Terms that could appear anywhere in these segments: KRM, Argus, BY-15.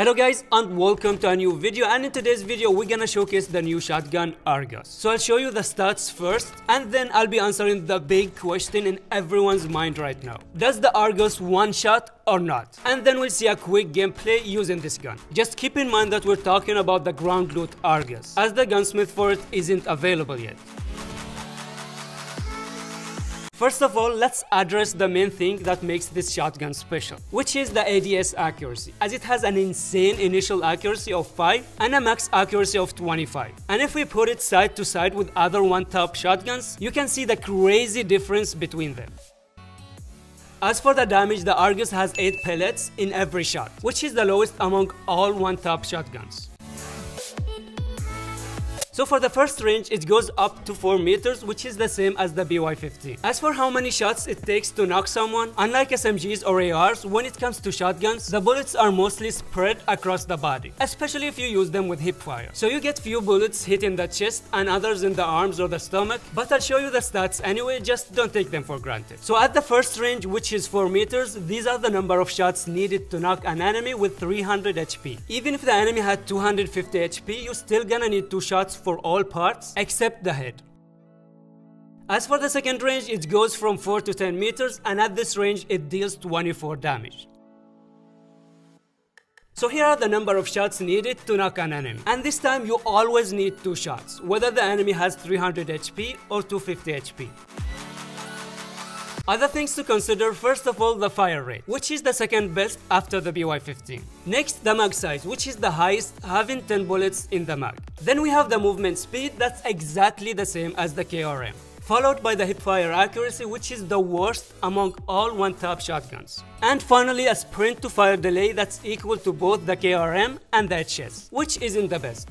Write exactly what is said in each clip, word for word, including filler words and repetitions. Hello guys and welcome to a new video, and in today's video we're gonna showcase the new shotgun Argus. So I'll show you the stats first and then I'll be answering the big question in everyone's mind right now. Does the Argus one shot or not? And then we'll see a quick gameplay using this gun. Just keep in mind that we're talking about the ground loot Argus as the gunsmith for it isn't available yet. First of all, let's address the main thing that makes this shotgun special, which is the A D S accuracy, as it has an insane initial accuracy of five and a max accuracy of twenty-five. And if we put it side to side with other one-top shotguns, you can see the crazy difference between them. As for the damage, the Argus has eight pellets in every shot, which is the lowest among all one-top shotguns. So for the first range, it goes up to four meters, which is the same as the B Y fifteen. As for how many shots it takes to knock someone, unlike S M Gs or A Rs, when it comes to shotguns, the bullets are mostly spread across the body, especially if you use them with hip fire. So you get few bullets hitting the chest and others in the arms or the stomach, but I'll show you the stats anyway, just don't take them for granted. So at the first range, which is four meters, these are the number of shots needed to knock an enemy with three hundred H P. Even if the enemy had two hundred fifty H P, you're still gonna need two shots for for all parts except the head. As for the second range, it goes from four to ten meters, and at this range it deals twenty-four damage. So here are the number of shots needed to knock an enemy, and this time you always need two shots, whether the enemy has three hundred H P or two hundred fifty H P. Other things to consider: first of all, the fire rate, which is the second best after the B Y fifteen. Next, the mag size, which is the highest, having ten bullets in the mag. Then we have the movement speed, that's exactly the same as the K R M, followed by the hipfire accuracy, which is the worst among all one-top shotguns. And finally, a sprint to fire delay that's equal to both the K R M and the H S, which isn't the best.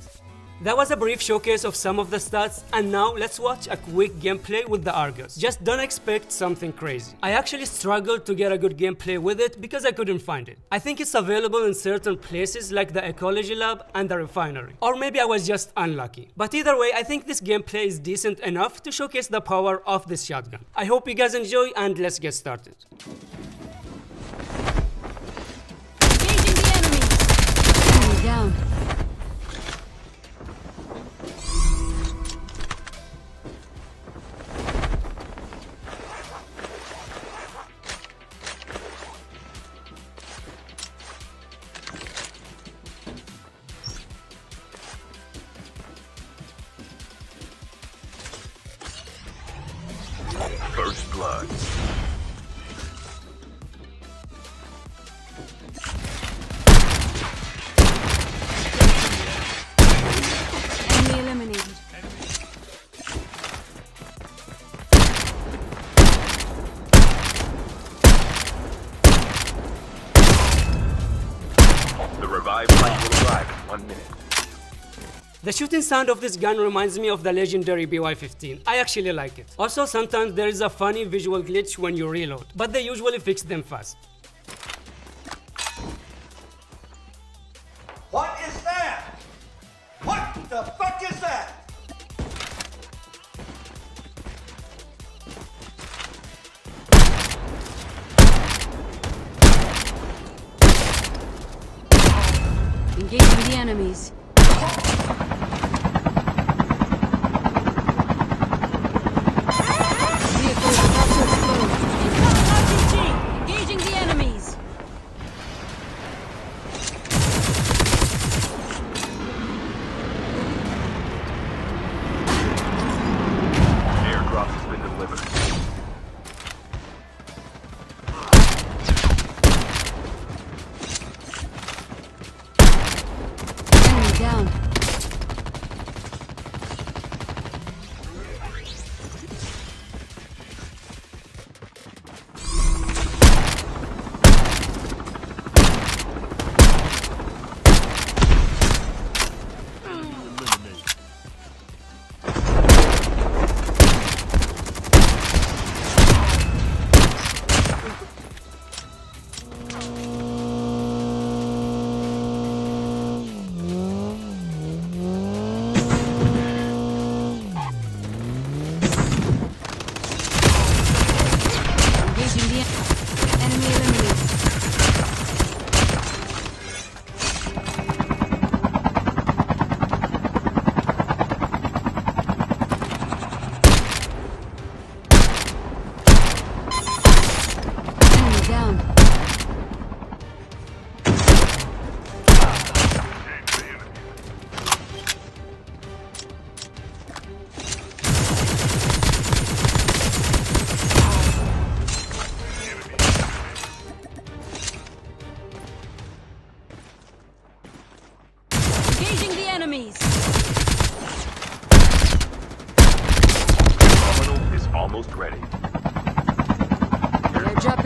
That was a brief showcase of some of the stats, and now let's watch a quick gameplay with the Argus. Just don't expect something crazy. I actually struggled to get a good gameplay with it because I couldn't find it. I think it's available in certain places like the ecology lab and the refinery, or maybe I was just unlucky. But either way, I think this gameplay is decent enough to showcase the power of this shotgun. I hope you guys enjoy, and let's get started. Engaging the enemy! Enemy down. First blood. Enemy eliminated. Enemy. The revived flight will arrive in one minute. The shooting sound of this gun reminds me of the legendary B Y fifteen. I actually like it. Also, sometimes there is a funny visual glitch when you reload, but they usually fix them fast. What is that? What the fuck is that? Engaging the enemies. Down. Engaging the enemies. The terminal is almost ready. Airdrop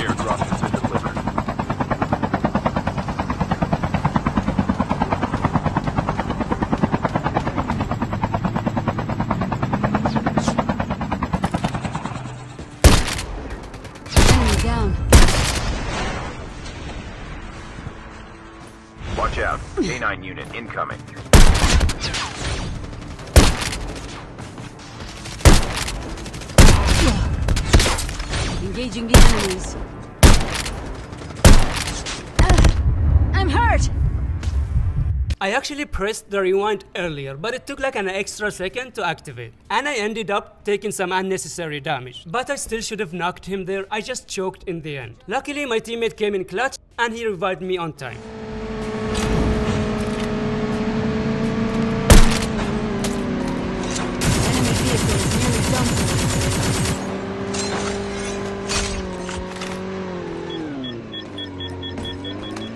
Airdrop has been delivered. Enemy down. Watch out. K nine unit incoming. Engaging the enemies. Uh, I'm hurt! I actually pressed the rewind earlier, but it took like an extra second to activate. And I ended up taking some unnecessary damage. But I still should have knocked him there, I just choked in the end. Luckily my teammate came in clutch and he revived me on time.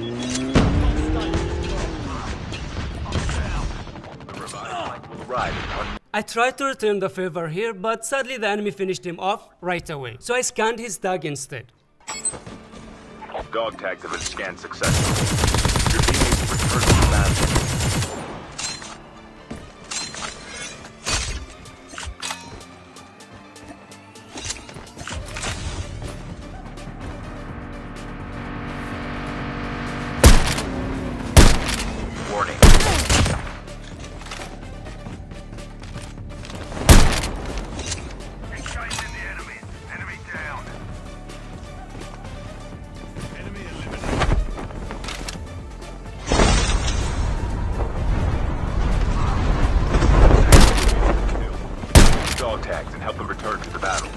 Enemy vehicle is nearly done. I tried to return the favor here, but sadly the enemy finished him off right away. So I scanned his tag instead. Dog tags have been scanned successfully. Your teammates returned to the battle. Warning. Tags and help them return to the battle.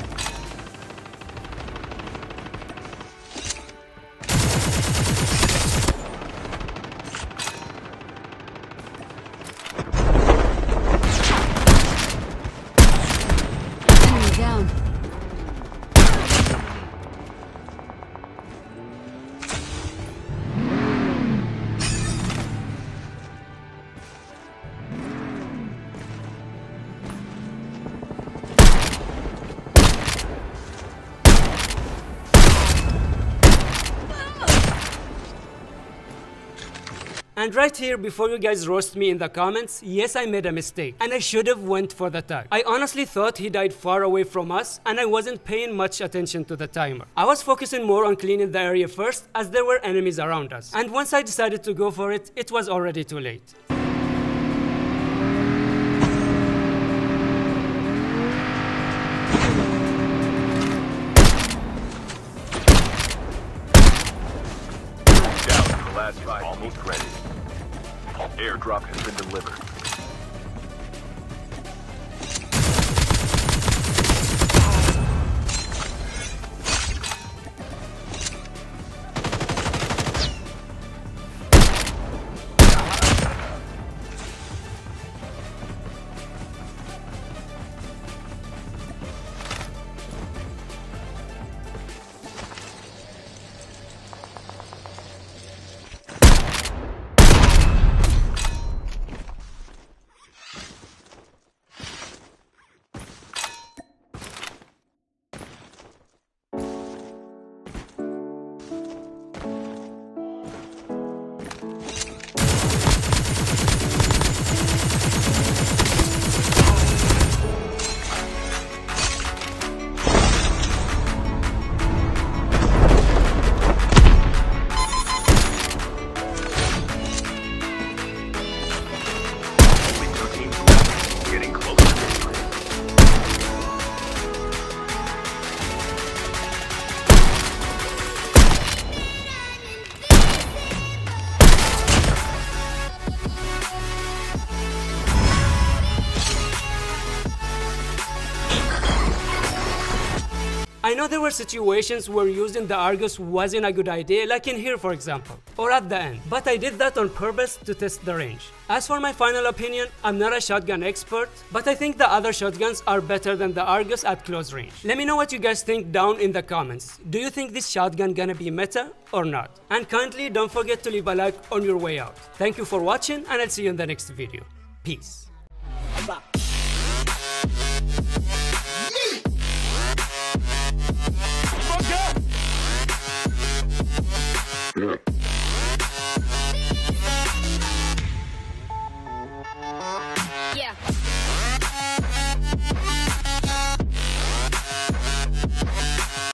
Enemy down. And right here, before you guys roast me in the comments, yes, I made a mistake and I should have went for the tag. I honestly thought he died far away from us and I wasn't paying much attention to the timer. I was focusing more on cleaning the area first as there were enemies around us. And once I decided to go for it, it was already too late. Down, the last fight almost ready. Airdrop has been delivered. I know there were situations where using the Argus wasn't a good idea, like in here for example, or at the end, but I did that on purpose to test the range. As for my final opinion, I'm not a shotgun expert, but I think the other shotguns are better than the Argus at close range. Let me know what you guys think down in the comments. Do you think this shotgun gonna be meta or not? And kindly don't forget to leave a like on your way out. Thank you for watching, and I'll see you in the next video. Peace.